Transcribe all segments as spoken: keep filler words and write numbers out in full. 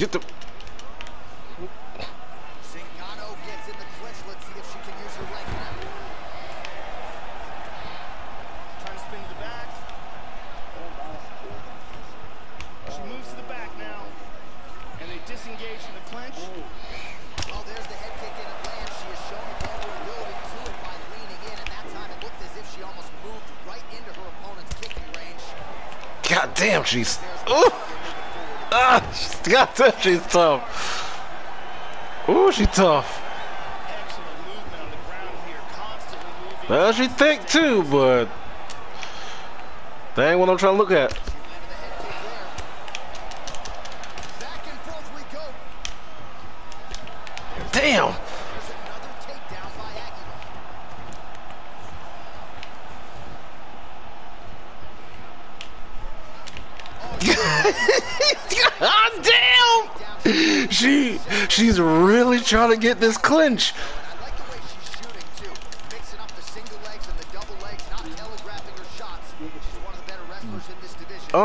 Get the Zingano gets in the clinch. Let's see if she can use her leg now. Trying to spin to the back. She moves to the back now. And they disengage from the clinch. Oh, there's the head kick in a land. She is showing vulnerability to it by leaning in. And that time it looked as if she almost moved right into her opponent's kicking range. God damn, she's... Ooh! Ah, she's got to, she's tough. Ooh, she's tough. Excellent movement on the ground here, constantly moving. Well, she thick too, but that ain't what I'm trying to look at. Damn. God damn! She she's really trying to get this clinch. I like the way she's shooting too, mixing up the single legs and the double legs, not telegraphing her shots. She's one of the better wrestlers in this division. Uh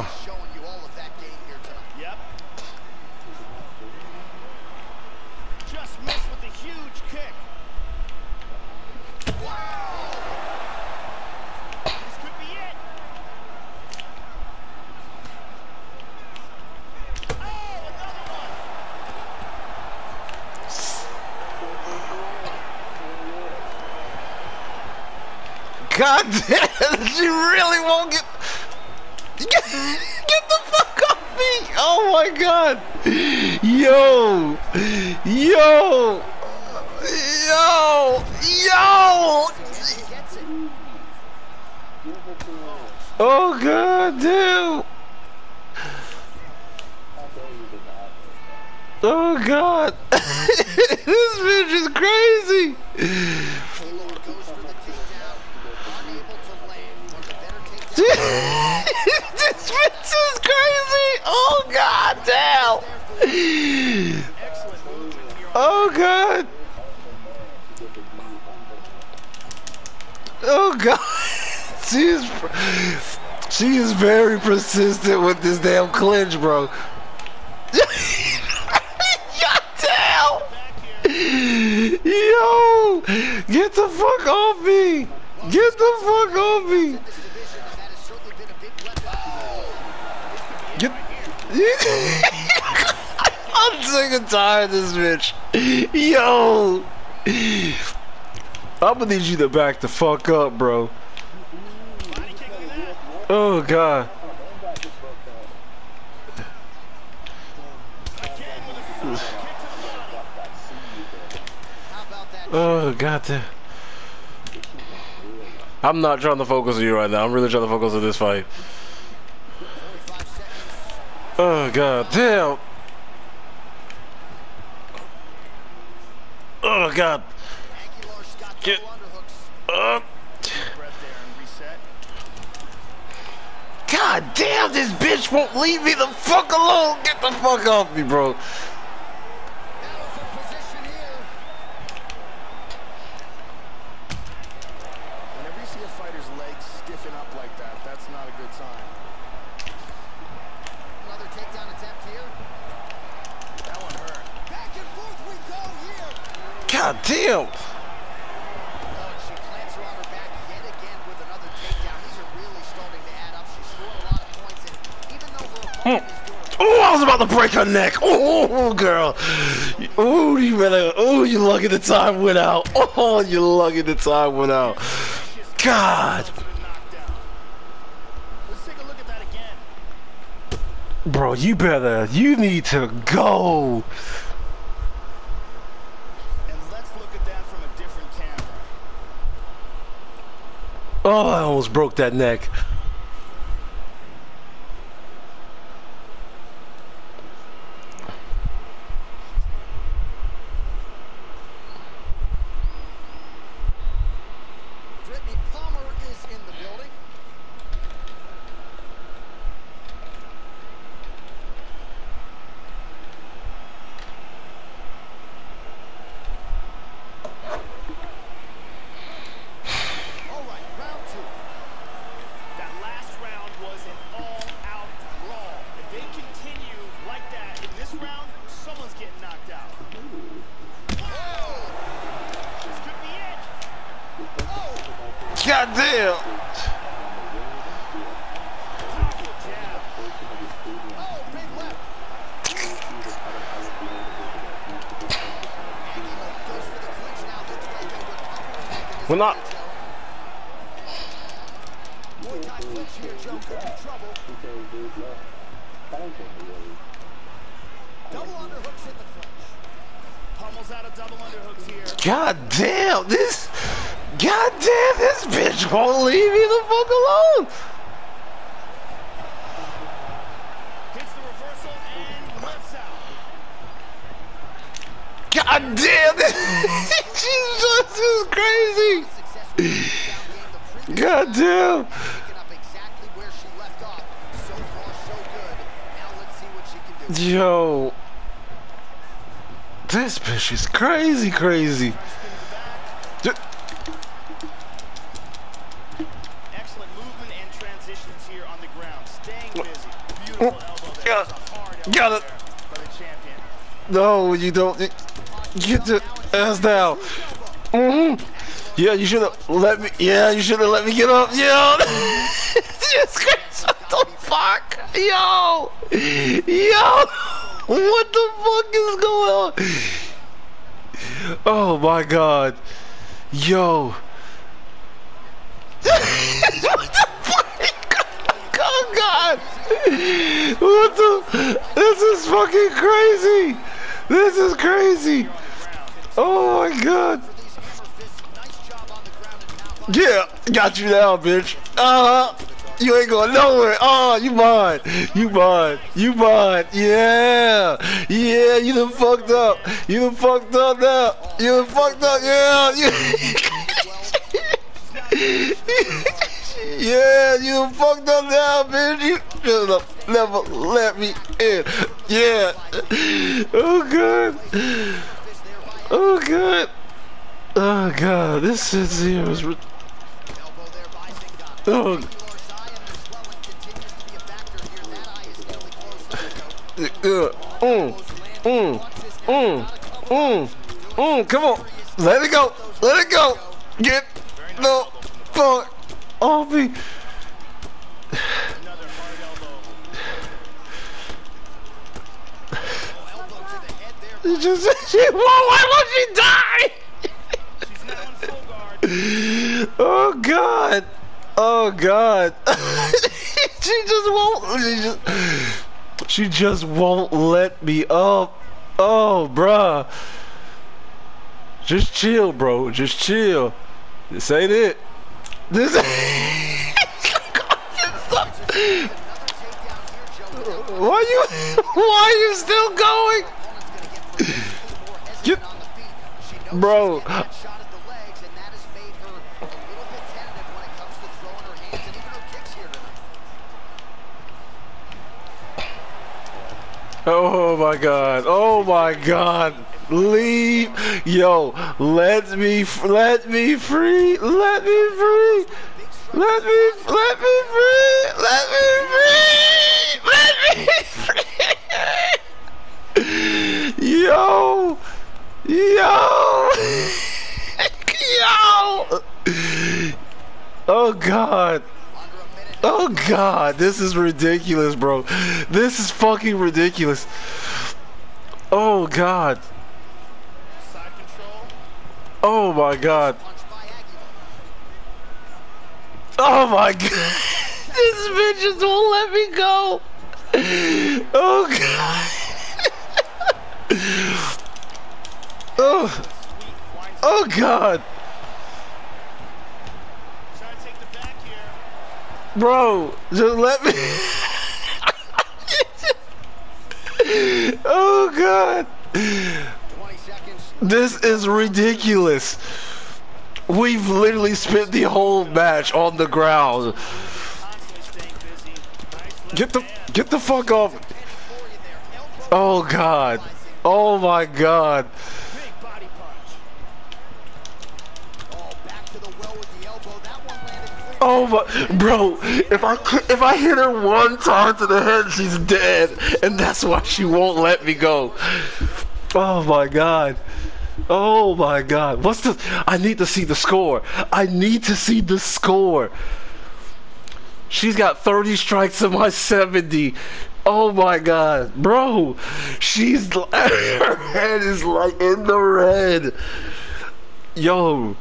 uh. Showing you all of that game here tonight. Yep. Just missed with a huge kick. Wow! This could be it. God damn, she really won't get, get, get the fuck off me. Oh my God. Yo, yo, yo, yo. Oh God damn. Oh God. This bitch is crazy. This bitch is crazy! Oh God damn! Oh God! Oh God! She is, she is very persistent with this damn clinch, bro. God damn! Yo! Get the fuck off me! Get the fuck off me! I'm sick and tired of this bitch. Yo, I'ma need you to back the fuck up, bro. Oh God. Oh God damn. I'm not trying to focus on you right now. I'm really trying to focus on this fight. Oh God damn! Oh God! Get up! God damn! This bitch won't leave me the fuck alone. Get the fuck off me, bro. Whenever you see a fighter's legs stiffen up like that, that's not a good sign. God damn! She plants her on her back yet again with another takedown. These are really starting to add up. She scored a lot of points, and even though her opponent is doing... Oh, I was about to break her neck. Oh, girl. Oh, you better. Oh, you lucky the time went out. Oh, you lucky the time went out. God. Let's take a look at that again. Bro, you better. You need to go. Oh, I almost broke that neck. God damn! We're not. God damn! This. God damn, this bitch won't leave me the fuck alone! Hits the reversal and lets out. God damn, this, Jesus is crazy! God damn! Yo, this bitch is crazy, crazy. Got it. No, you don't. Get your ass down. Mm-hmm. Yeah, you should have let me. Yeah, you should have let me get up. Yo, what the fuck, yo, yo, what the fuck is going on? Oh my God, yo. What the? This is fucking crazy. This is crazy. Oh my God. Yeah, got you now, bitch. Uh huh. You ain't going nowhere. Oh, you mine. You mine. You mine. Yeah. Yeah. You done fucked up. You done fucked up now. You done fucked up. Yeah. Yeah. You done fucked up now, bitch. You. Never, never let me in. Yeah. Oh God. Oh God. Oh God. This is here is. Oh. Mm. Mm. Mm. Mm. Mm. Come on. Let it go. Let it go. Get the fuck off me. She just, she, well, why won't she die? She's now in full guard. Oh God! Oh God! She just won't. She just, she just won't let me up. Oh, bruh. Just chill, bro. Just chill. This ain't it. This. Why you? Why are you still going? Get, bro, oh my God, oh my God, leave, yo, let me, let me free, let me free, let me, let me free, let me free, let me free. Yo! Yo! Yo! Oh God! Oh God! This is ridiculous, bro. This is fucking ridiculous. Oh God! Oh my God! Oh my God! This bitch just won't let me go! Oh God! Oh, oh God. Trying to take the back. Bro, just let me. Oh God. This is ridiculous. We've literally spent the whole match on the ground. Get the get the fuck off. Oh God. Oh my God. Oh my, bro, if I if I hit her one time to the head, she's dead, and that's why she won't let me go. Oh my God. Oh my God. What's the, I need to see the score. I need to see the score. She's got thirty strikes in my seventy. Oh my God, bro. She's, her head is like in the red. Yo.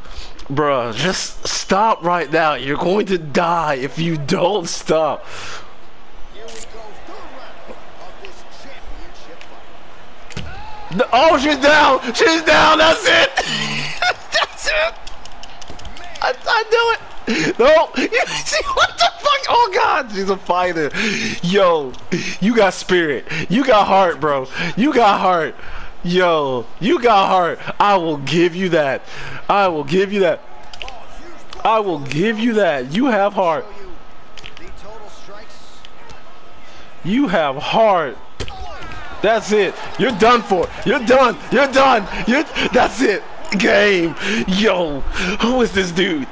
Bruh, just stop right now. You're going to die if you don't stop. Here we go, third round of this championship fight. No, oh, she's down! She's down! That's it! That's it! I, I knew it! No! She, what the fuck? Oh, God! She's a fighter. Yo, you got spirit. You got heart, bro. You got heart. Yo, you got heart. I will give you that. I will give you that. I will give you that. You have heart. You have heart. That's it. You're done for. You're done. You're done. You're, that's it. Game. Yo, who is this dude?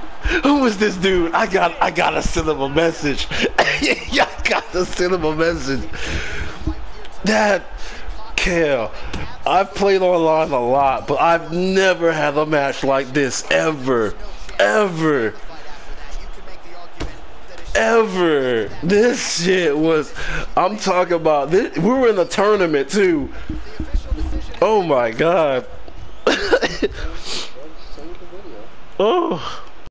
Who is this dude? I got I gotta send him a message. I gotta send him a message. That Kale, I've played online a lot, but I've never had a match like this ever, ever, ever. This shit was, I'm talking about, this, we were in a tournament too. Oh my God. Oh.